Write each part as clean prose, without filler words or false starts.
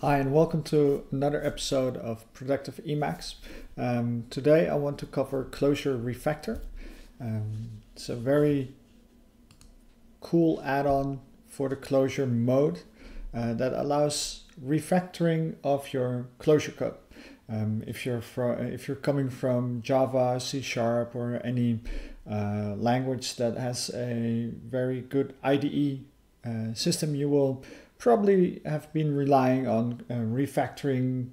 Hi, and welcome to another episode of Productive Emacs. Today I want to cover clojure-refactor. It's a very cool add-on for the clojure mode that allows refactoring of your clojure code. If you're coming from Java, C# or any language that has a very good IDE system, you will probably have been relying on refactoring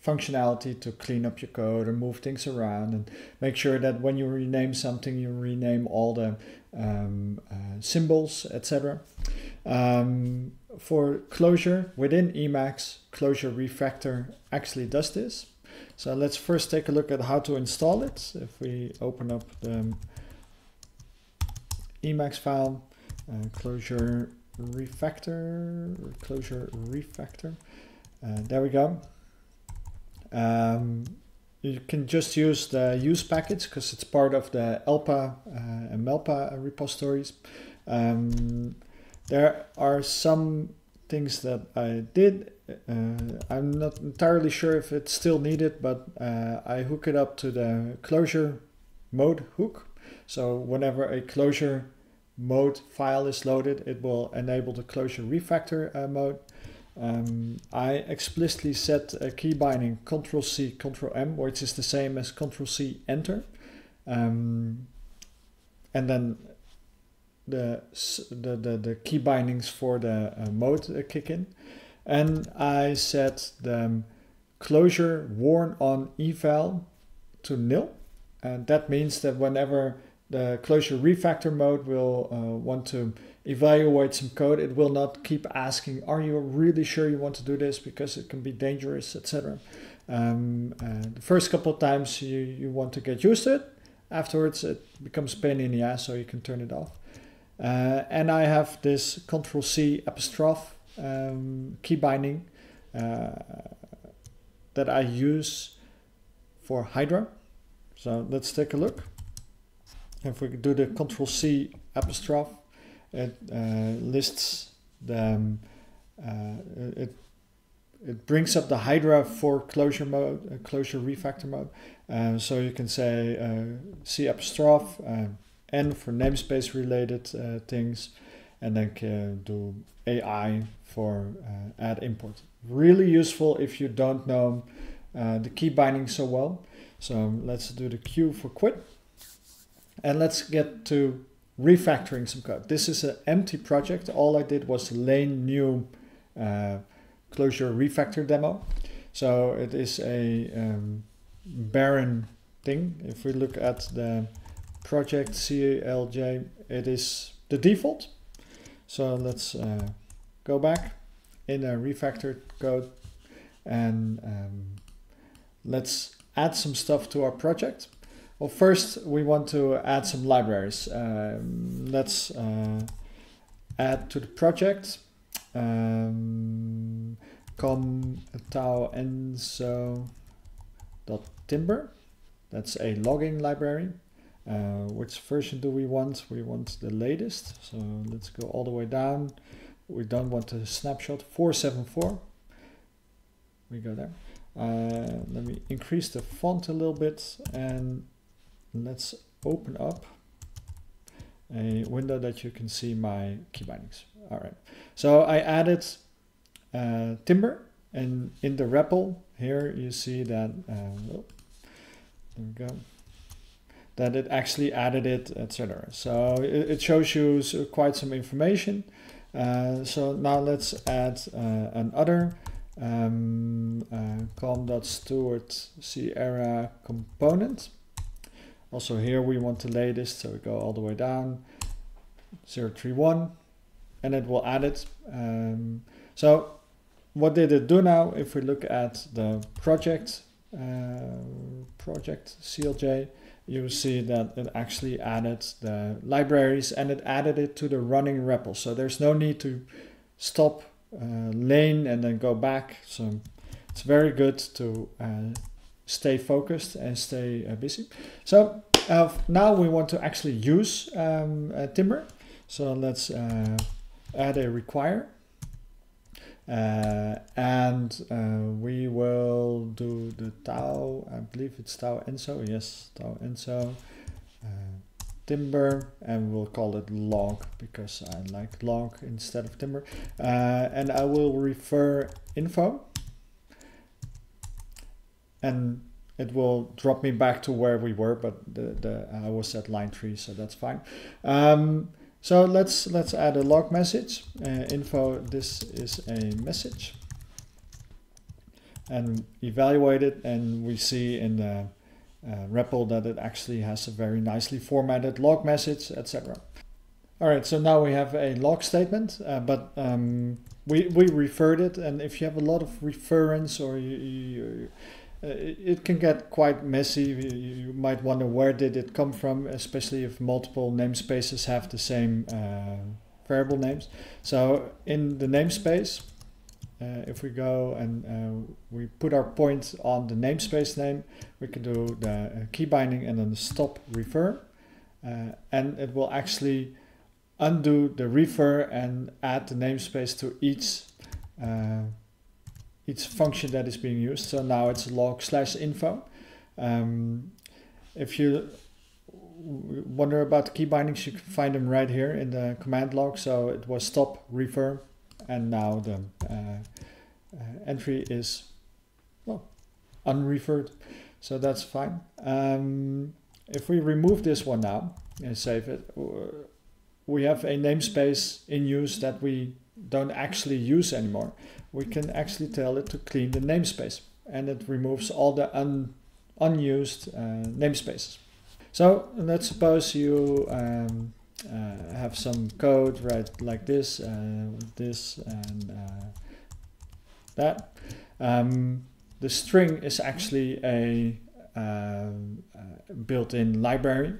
functionality to clean up your code and move things around and make sure that when you rename something, you rename all the symbols, etc. For Clojure within Emacs, clojure-refactor actually does this. So let's first take a look at how to install it. If we open up the Emacs file, clojure-refactor. There we go. You can just use the use package because it's part of the Elpa and Melpa repositories. There are some things that I did. I'm not entirely sure if it's still needed, but I hook it up to the clojure mode hook. So whenever a clojure mode file is loaded, it will enable the clojure-refactor mode. I explicitly set a key binding Ctrl-C, Ctrl-M, which is the same as Ctrl-C, Enter. And then the key bindings for the mode kick in. And I set the clojure warn on eval to nil. And that means that whenever the clojure refactor mode will want to evaluate some code, it will not keep asking, are you really sure you want to do this, because it can be dangerous, etc. The first couple of times you want to get used to it. Afterwards it becomes a pain in the ass, so you can turn it off. And I have this Ctrl-C apostrophe key binding that I use for Hydra. So let's take a look. If we do the Ctrl-C apostrophe, it lists the, it brings up the Hydra for clojure mode, clojure-refactor mode. So you can say C apostrophe, N for namespace related things, and then can do AI for add import. Really useful if you don't know the key binding so well. So let's do the Q for quit. And let's get to refactoring some code. This is an empty project. All I did was lein new clojure refactor demo. So it is a barren thing. If we look at the project clj, it is the default. So let's go back in a refactored code and let's add some stuff to our project. Well, first we want to add some libraries. Let's add to the project com.stuartsierra.component. That's a logging library. Which version do we want? We want the latest. So let's go all the way down. We don't want the snapshot. 474. We go there. Let me increase the font a little bit and let's open up a window that you can see my key bindings. All right. So I added Timbre, and in the REPL here you see that there we go, that it actually added it, etc. So it shows you quite some information. So now let's add another com.stuartsierra.component. Also here we want the latest, so we go all the way down, 031, and it will add it. So what did it do now? If we look at the project, project CLJ, you see that it actually added the libraries and it added it to the running REPL. So there's no need to stop lein and then go back. So it's very good to stay focused and stay busy. So now we want to actually use Timbre. So let's add a require. We will do the tau, I believe it's taoensso, yes, taoensso, timbre, and we'll call it log because I like log instead of timbre. And I will refer info, and it will drop me back to where we were, but I was at line 3, so that's fine. So let's add a log message, info, this is a message, and evaluate it, and we see in the REPL that it actually has a very nicely formatted log message, etc. All right, so now we have a log statement, but we referred it, and if you have a lot of reference or it can get quite messy. You might wonder where did it come from, especially if multiple namespaces have the same variable names. So in the namespace, if we go and we put our point on the namespace name, we can do the key binding and then the stop refer, and it will actually undo the refer and add the namespace to each function that is being used. So now it's log/info. If you wonder about key bindings, you can find them right here in the command log. So it was stop refer, and now the entry is, well, unreferred. So that's fine. If we remove this one now and save it, we have a namespace in use that we don't actually use anymore. We can actually tell it to clean the namespace, and it removes all the unused namespaces. So let's suppose you have some code, right, like this, this and that. The string is actually a built-in library,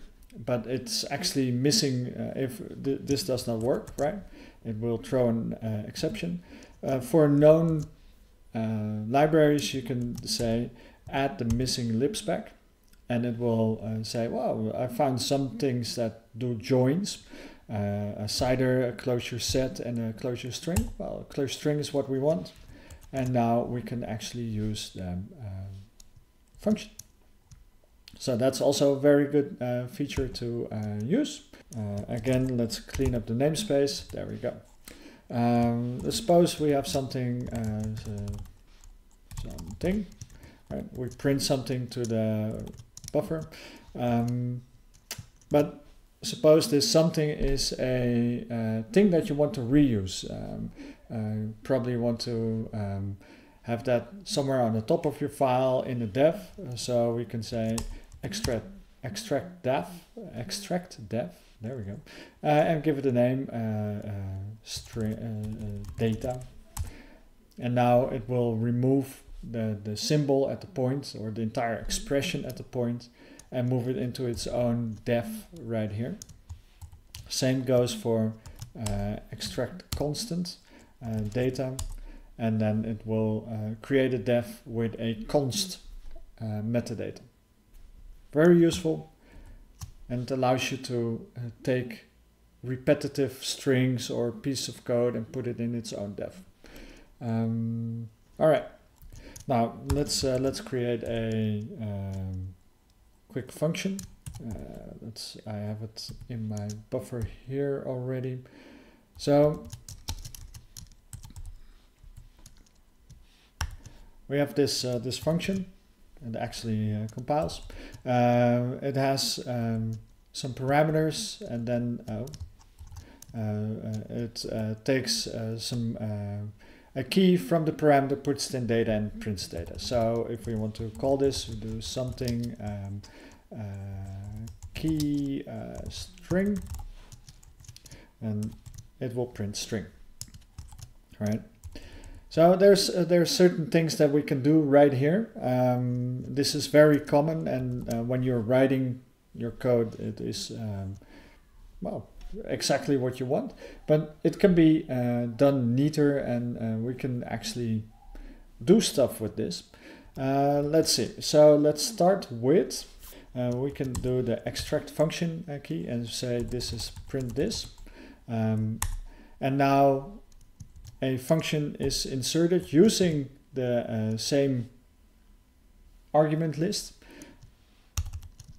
but it's actually missing if this does not work, right? It will throw an exception. For known libraries, you can say add the missing libs back, and it will say, well, I found some things that do joins, a CIDER, a closure set, and a closure string. Well, a closure string is what we want, and now we can actually use the function. So that's also a very good feature to use. Again, let's clean up the namespace. There we go. Let's suppose we have something, right? We print something to the buffer, but suppose this something is a thing that you want to reuse. Probably want to have that somewhere on the top of your file in the def. So we can say extract def. There we go, and give it a name, string data, and now it will remove the symbol at the point, or the entire expression at the point, and move it into its own def right here. Same goes for extract constant data, and then it will create a def with a const metadata. Very useful. And it allows you to take repetitive strings or piece of code and put it in its own def. All right, now let's create a quick function. I have it in my buffer here already. So we have this this function. It actually compiles. It has some parameters, and then it takes a key from the parameter, puts it in data, and prints data. So if we want to call this, we do something key string, and it will print string. All right. So there's certain things that we can do right here. This is very common, and when you're writing your code, it is well, exactly what you want. But it can be done neater, and we can actually do stuff with this. Let's see. So let's start with we can do the extract function key and say this is print this, and now a function is inserted using the same argument list,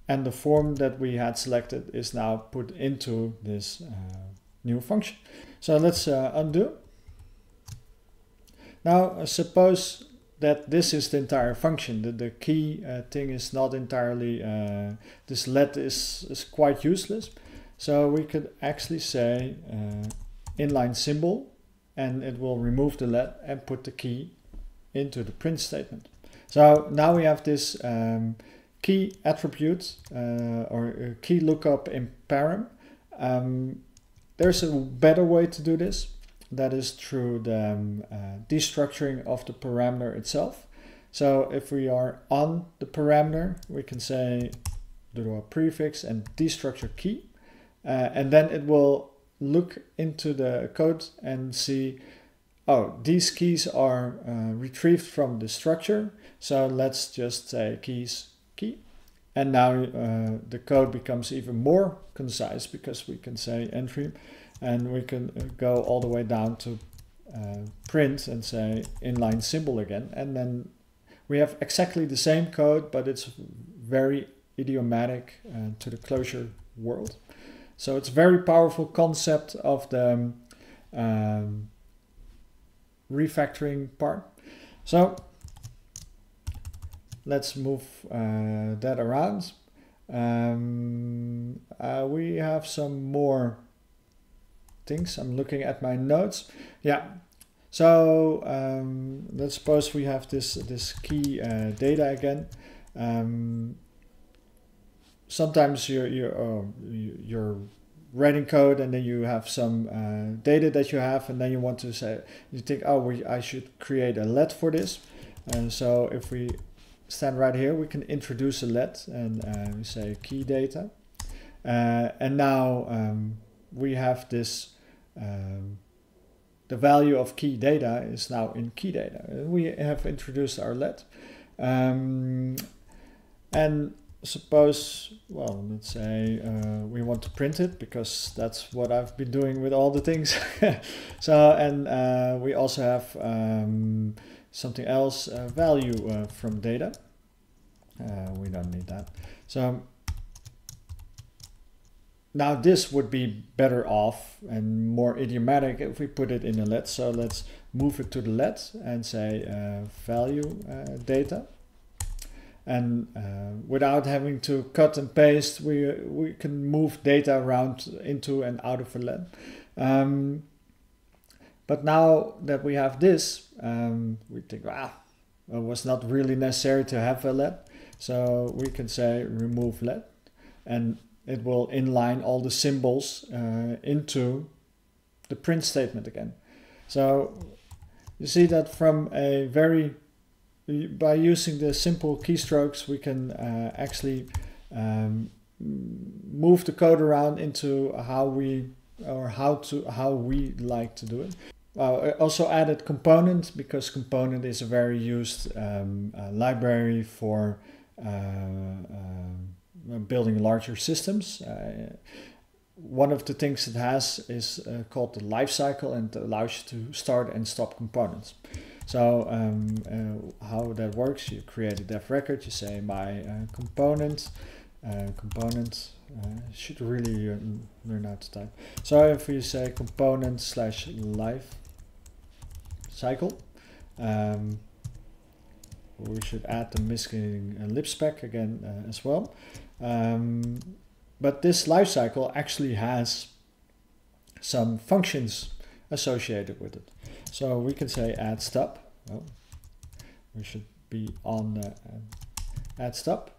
and the form that we had selected is now put into this new function. So let's undo. Now suppose that this is the entire function, that the key thing is not entirely, this let is quite useless. So we could actually say inline symbol, and it will remove the let and put the key into the print statement. So now we have this key attribute or key lookup in param. There's a better way to do this. That is through the destructuring of the parameter itself. So if we are on the parameter, we can say draw prefix and destructure key. And then it will look into the code and see, oh, these keys are retrieved from the structure. So let's just say keys key. And now the code becomes even more concise, because we can say entry, and we can go all the way down to print and say inline symbol again. And then we have exactly the same code, but it's very idiomatic to the Clojure world. So it's a very powerful concept of the refactoring part. So let's move that around. We have some more things. I'm looking at my notes. Yeah. So let's suppose we have this key data again. Sometimes you're writing code, and then you have some data that you have, and then you want to say, you think, oh, I should create a let for this. And so if we stand right here, we can introduce a let, and we say key data, and now we have this. The value of key data is now in key data. We have introduced our let, and suppose, well, let's say we want to print it, because that's what I've been doing with all the things. So, and we also have something else, value from data. We don't need that. So now this would be better off and more idiomatic if we put it in a let. So let's move it to the let and say value data. And without having to cut and paste, we can move data around into and out of a let. But now that we have this, we think, it was not really necessary to have a let. So we can say remove let, and it will inline all the symbols into the print statement again. So you see that from a very, by using the simple keystrokes, we can actually move the code around into how we like to do it. I also added component, because component is a very used library for building larger systems. One of the things it has is called the lifecycle, and allows you to start and stop components. So how that works, you create a def record, you say my component, should really learn how to type. So if we say component slash life cycle, we should add the missing lip spec again as well. But this life cycle actually has some functions associated with it. So we can say add stop. Oh, we should be on add stop,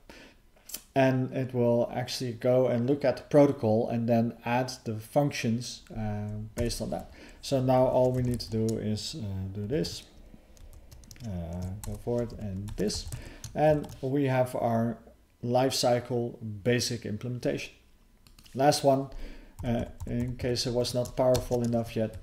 and it will actually go and look at the protocol and then add the functions based on that. So now all we need to do is do this, go forward, and this, and we have our lifecycle basic implementation. Last one, in case it was not powerful enough yet.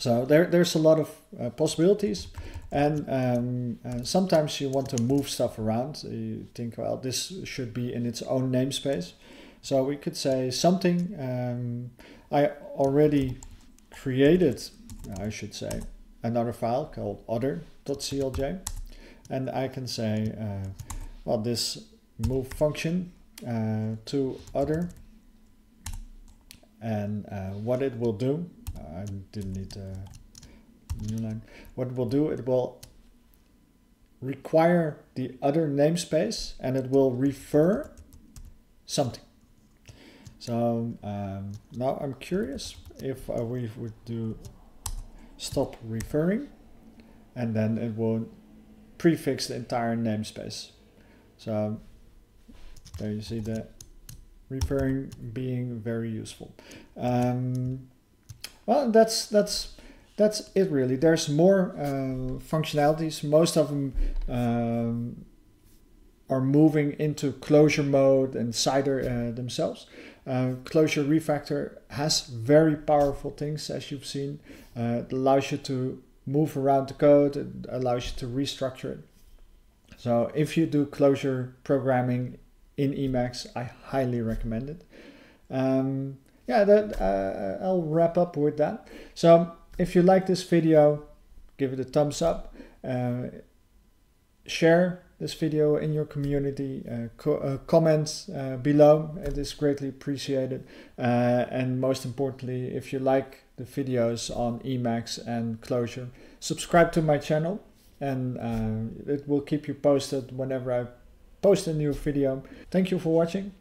So there's a lot of possibilities, and sometimes you want to move stuff around. You think, well, this should be in its own namespace. So we could say something. I already created I should say, another file called other.clj, and I can say, well, this move function to other, and what it will do, I didn't need a new line. What it will do, it will require the other namespace and it will refer something. So now I'm curious if we would do stop referring, and then it will prefix the entire namespace. So there you see the referring being very useful. Well, that's it really. There's more functionalities. Most of them are moving into closure mode and CIDER themselves. Clojure-refactor has very powerful things, as you've seen. It allows you to move around the code. It allows you to restructure it. So if you do closure programming in Emacs, I highly recommend it. Yeah, that, I'll wrap up with that. So if you like this video, give it a thumbs up. Share this video in your community, comments below, it is greatly appreciated. And most importantly, if you like the videos on Emacs and Clojure, subscribe to my channel, and it will keep you posted whenever I post a new video. Thank you for watching.